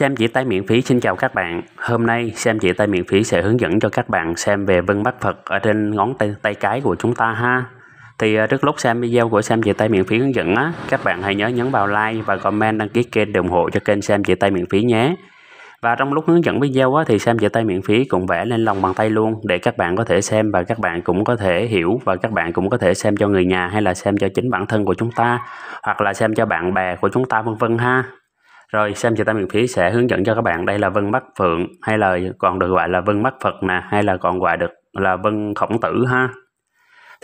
Xem chỉ tay miễn phí xin chào các bạn. Hôm nay xem chỉ tay miễn phí sẽ hướng dẫn cho các bạn xem về vân mắt Phật ở trên ngón tay cái của chúng ta ha. Thì trước lúc xem video của xem chỉ tay miễn phí hướng dẫn á, các bạn hãy nhớ nhấn vào like và comment đăng ký kênh để ủng hộ cho kênh xem chỉ tay miễn phí nhé. Và trong lúc hướng dẫn video á, thì xem chỉ tay miễn phí cũng vẽ lên lòng bàn tay luôn để các bạn có thể xem và các bạn cũng có thể hiểu và các bạn cũng có thể xem cho người nhà hay là xem cho chính bản thân của chúng ta hoặc là xem cho bạn bè của chúng ta vân vân ha. Rồi xem chỉ tay miễn phí sẽ hướng dẫn cho các bạn đây là vân mắt Phượng hay là còn được gọi là vân mắt Phật nè, hay là còn gọi được là vân Khổng Tử ha.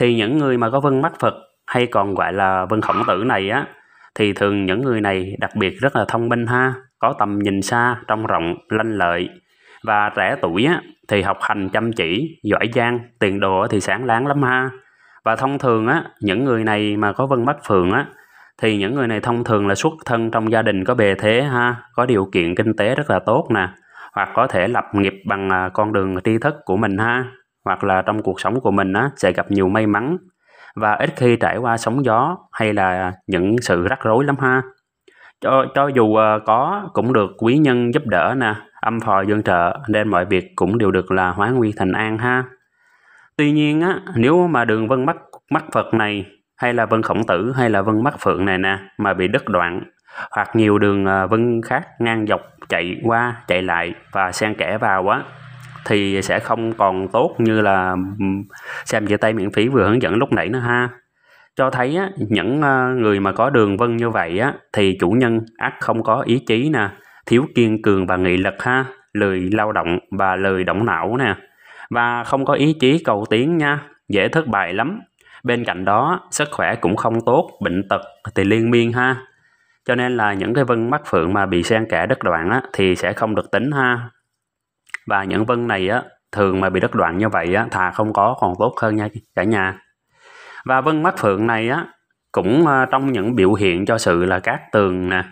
Thì những người mà có vân mắt Phật hay còn gọi là vân Khổng Tử này á, thì thường những người này đặc biệt rất là thông minh ha, có tầm nhìn xa, trong rộng, lanh lợi. Và trẻ tuổi á, thì học hành chăm chỉ, giỏi giang, tiền đồ thì sáng láng lắm ha. Và thông thường á, những người này mà có vân mắt Phượng á, thì những người này thông thường là xuất thân trong gia đình có bề thế ha, có điều kiện kinh tế rất là tốt nè, hoặc có thể lập nghiệp bằng con đường tri thức của mình ha, hoặc là trong cuộc sống của mình á, sẽ gặp nhiều may mắn và ít khi trải qua sóng gió hay là những sự rắc rối lắm ha. Cho dù có cũng được quý nhân giúp đỡ nè, âm phò dương trợ nên mọi việc cũng đều được là hóa nguy thành an ha. Tuy nhiên á, nếu mà đường vân mắt Phật này hay là vân Khổng Tử hay là vân mắt Phượng này nè mà bị đứt đoạn hoặc nhiều đường vân khác ngang dọc chạy qua chạy lại và xen kẽ vào á, thì sẽ không còn tốt như là xem chỉ tay miễn phí vừa hướng dẫn lúc nãy nữa ha. Cho thấy á, những người mà có đường vân như vậy á, thì chủ nhân ắt không có ý chí nè, thiếu kiên cường và nghị lực ha, lười lao động và lười động não nè, và không có ý chí cầu tiến nha, dễ thất bại lắm. Bên cạnh đó sức khỏe cũng không tốt, bệnh tật thì liên miên ha. Cho nên là những cái vân mắt Phượng mà bị xen kẽ đứt đoạn á, thì sẽ không được tính ha. Và những vân này á, thường mà bị đứt đoạn như vậy á, thà không có còn tốt hơn nha cả nhà. Và vân mắt Phượng này á, cũng trong những biểu hiện cho sự là cát tường nè.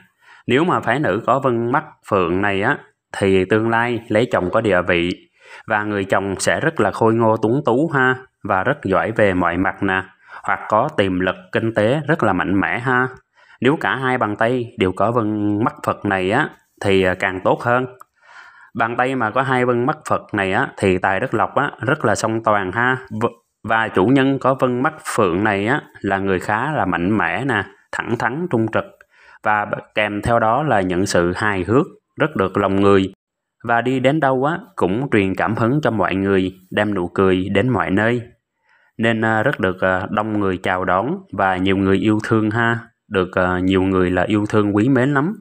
Nếu mà phái nữ có vân mắt Phượng này á, thì tương lai lấy chồng có địa vị và người chồng sẽ rất là khôi ngô tuấn tú ha, và rất giỏi về mọi mặt nè, hoặc có tiềm lực kinh tế rất là mạnh mẽ ha. Nếu cả hai bàn tay đều có vân mắt Phật này á, thì càng tốt hơn. Bàn tay mà có hai vân mắt Phật này á, thì tài đức lộc á, rất là song toàn ha. Và chủ nhân có vân mắt Phượng này á, là người khá là mạnh mẽ nè, thẳng thắn trung trực, và kèm theo đó là những sự hài hước rất được lòng người. Và đi đến đâu á, cũng truyền cảm hứng cho mọi người, đem nụ cười đến mọi nơi, nên rất được đông người chào đón và nhiều người yêu thương ha. Được nhiều người là yêu thương quý mến lắm,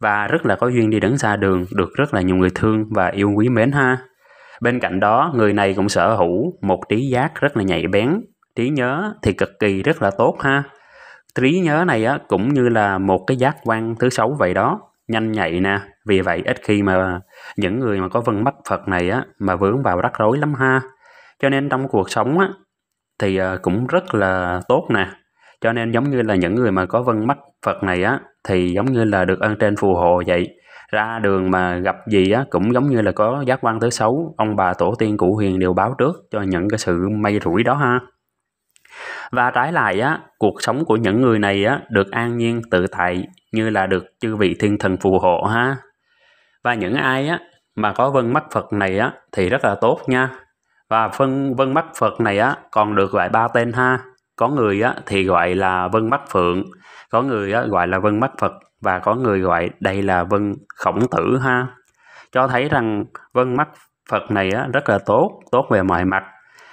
và rất là có duyên đi đứng xa đường, được rất là nhiều người thương và yêu quý mến ha. Bên cạnh đó người này cũng sở hữu một trí giác rất là nhạy bén, trí nhớ thì cực kỳ rất là tốt ha. Trí nhớ này á, cũng như là một cái giác quan thứ 6 vậy đó, nhanh nhạy nè. Vì vậy ít khi mà những người mà có vân mắt Phật này á, mà vướng vào rắc rối lắm ha. Cho nên trong cuộc sống á, thì cũng rất là tốt nè. Cho nên giống như là những người mà có vân mắt Phật này á, thì giống như là được ơn trên phù hộ vậy. Ra đường mà gặp gì á, cũng giống như là có giác quan thứ 6, ông bà tổ tiên cụ huyền đều báo trước cho những cái sự may rủi đó ha. Và trái lại á, cuộc sống của những người này á, được an nhiên tự tại, như là được chư vị thiên thần phù hộ ha. Và những ai á, mà có vân mắt Phật này á, thì rất là tốt nha. Và vân mắt Phật này á, còn được gọi 3 tên ha. Có người á, thì gọi là vân mắt Phượng, có người á, gọi là vân mắt Phật, và có người gọi đây là vân Khổng Tử ha. Cho thấy rằng vân mắt Phật này á, rất là tốt về mọi mặt.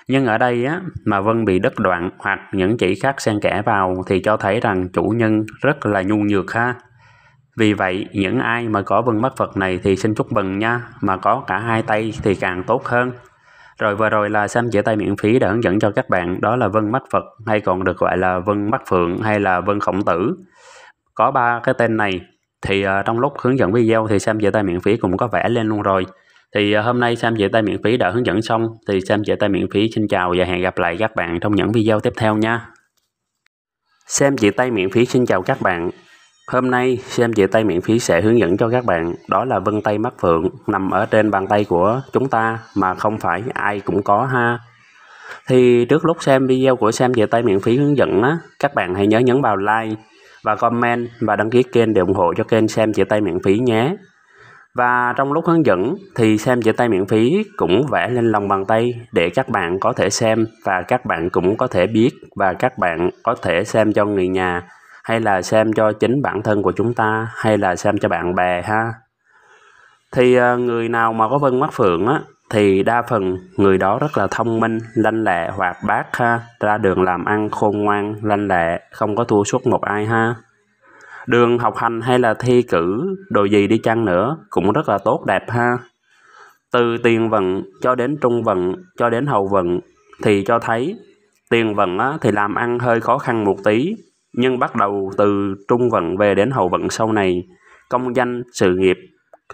Nhưng ở đây á, mà vân bị đứt đoạn hoặc những chỉ khác xen kẽ vào thì cho thấy rằng chủ nhân rất là nhu nhược ha. Vì vậy những ai mà có vân mắt Phật này thì xin chúc mừng nha, mà có cả hai tay thì càng tốt hơn. Rồi vừa rồi là xem chỉ tay miễn phí đã hướng dẫn cho các bạn đó là vân mắt Phật hay còn được gọi là vân mắt Phượng hay là vân Khổng Tử. Có 3 cái tên này thì trong lúc hướng dẫn video thì xem chỉ tay miễn phí cũng có vẽ lên luôn rồi. Thì hôm nay xem chỉ tay miễn phí đã hướng dẫn xong, thì xem chỉ tay miễn phí xin chào và hẹn gặp lại các bạn trong những video tiếp theo nha. Xem chỉ tay miễn phí xin chào các bạn. Hôm nay xem chỉ tay miễn phí sẽ hướng dẫn cho các bạn đó là vân tay mắt Phượng nằm ở trên bàn tay của chúng ta mà không phải ai cũng có ha. Thì trước lúc xem video của xem chỉ tay miễn phí hướng dẫn á, các bạn hãy nhớ nhấn vào like và comment và đăng ký kênh để ủng hộ cho kênh xem chỉ tay miễn phí nhé. Và trong lúc hướng dẫn thì xem chữ Tây miễn phí cũng vẽ lên lòng bàn tay để các bạn có thể xem, và các bạn cũng có thể biết, và các bạn có thể xem cho người nhà, hay là xem cho chính bản thân của chúng ta, hay là xem cho bạn bè ha. Thì người nào mà có vân mắt phượng á, thì đa phần người đó rất là thông minh, lanh lẹ, hoạt bát ha, ra đường làm ăn khôn ngoan, lanh lẹ, không có thua suốt một ai ha. Đường học hành hay là thi cử, đồ gì đi chăng nữa cũng rất là tốt đẹp ha. Từ tiền vận cho đến trung vận cho đến hậu vận thì cho thấy tiền vận á, thì làm ăn hơi khó khăn một tí, nhưng bắt đầu từ trung vận về đến hậu vận sau này, công danh, sự nghiệp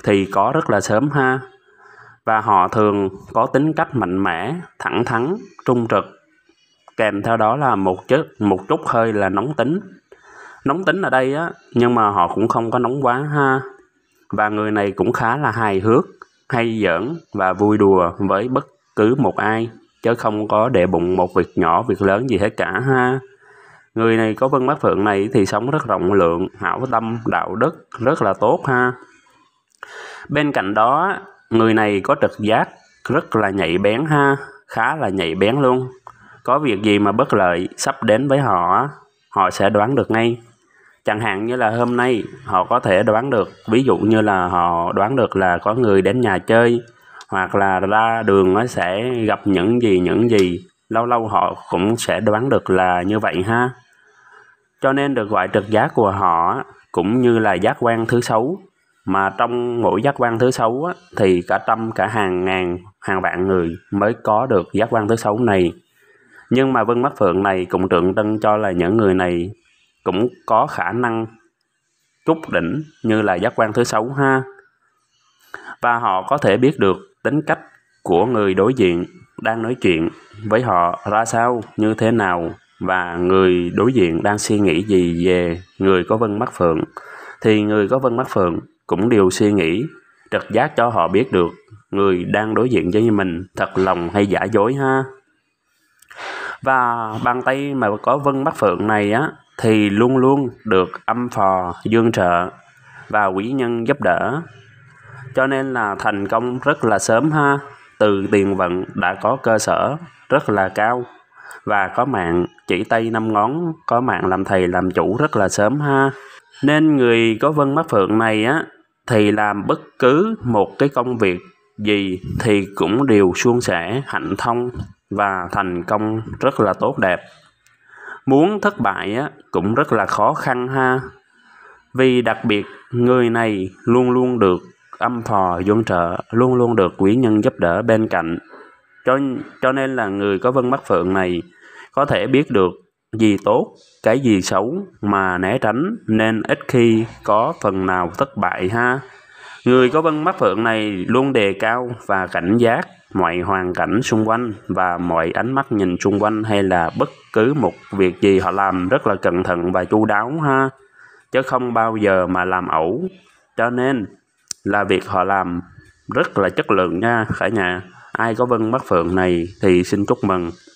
thì có rất là sớm ha. Và họ thường có tính cách mạnh mẽ, thẳng thắn, trung trực, kèm theo đó là một chút hơi là nóng tính. Nóng tính ở đây á, nhưng mà họ cũng không có nóng quá ha. Và người này cũng khá là hài hước, hay giỡn và vui đùa với bất cứ một ai, chứ không có để bụng một việc nhỏ, việc lớn gì hết cả ha. Người này có vân mắt phượng này thì sống rất rộng lượng, hảo tâm, đạo đức, rất là tốt ha. Bên cạnh đó, người này có trực giác, rất là nhạy bén ha, khá là nhạy bén luôn. Có việc gì mà bất lợi sắp đến với họ, họ sẽ đoán được ngay. Chẳng hạn như là hôm nay họ có thể đoán được, ví dụ như là họ đoán được là có người đến nhà chơi, hoặc là ra đường nó sẽ gặp những gì. Lâu lâu họ cũng sẽ đoán được là như vậy ha. Cho nên được gọi trực giác của họ cũng như là giác quan thứ 6. Mà trong mỗi giác quan thứ 6 thì cả trăm, cả hàng ngàn, hàng vạn người mới có được giác quan thứ 6 này. Nhưng mà vân mắt phượng này cũng tượng trưng cho là những người này cũng có khả năng trúc đỉnh như là giác quan thứ 6 ha. Và họ có thể biết được tính cách của người đối diện đang nói chuyện với họ ra sao, như thế nào, và người đối diện đang suy nghĩ gì về người có vân mắt phượng. Thì người có vân mắt phượng cũng đều suy nghĩ, trực giác cho họ biết được người đang đối diện với mình thật lòng hay giả dối ha. Và bàn tay mà có vân mắt phượng này á, thì luôn luôn được âm phò, dương trợ và quý nhân giúp đỡ. Cho nên là thành công rất là sớm ha. Từ tiền vận đã có cơ sở rất là cao, và có mạng chỉ tay 5 ngón, có mạng làm thầy làm chủ rất là sớm ha. Nên người có vân mắt phượng này á, thì làm bất cứ một cái công việc gì thì cũng đều suôn sẻ, hạnh thông và thành công rất là tốt đẹp. Muốn thất bại á, cũng rất là khó khăn ha. Vì đặc biệt người này luôn luôn được âm phò dung trợ, luôn luôn được quý nhân giúp đỡ bên cạnh. Cho nên là người có vân mắt phượng này có thể biết được gì tốt, cái gì xấu mà né tránh, nên ít khi có phần nào thất bại ha. Người có vân mắt phượng này luôn đề cao và cảnh giác mọi hoàn cảnh xung quanh, và mọi ánh mắt nhìn xung quanh hay là bất cứ một việc gì họ làm rất là cẩn thận và chu đáo ha, chứ không bao giờ mà làm ẩu. Cho nên là việc họ làm rất là chất lượng nha cả nhà. Ai có vân mắt phượng này thì xin chúc mừng.